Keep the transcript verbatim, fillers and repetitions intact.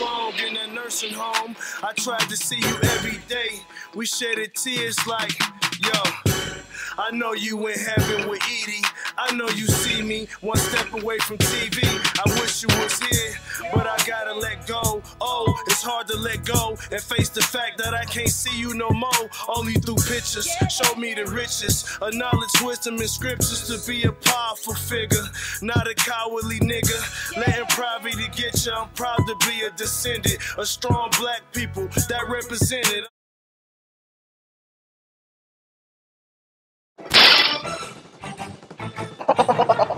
strong in a nursing home. I tried to see you every day. We shedded tears like, yo, I know you in heaven with Edie. I know you see me one step away from T V. I wish you was here, but I gotta let go. Oh, it's hard to let go and face the fact that I can't see you no more. Only through pictures, show me the riches. A knowledge, wisdom, and scriptures to be a powerful figure. Not a cowardly nigga, letting poverty get you. I'm proud to be a descendant, a strong black people that represented. Ha ha ha ha.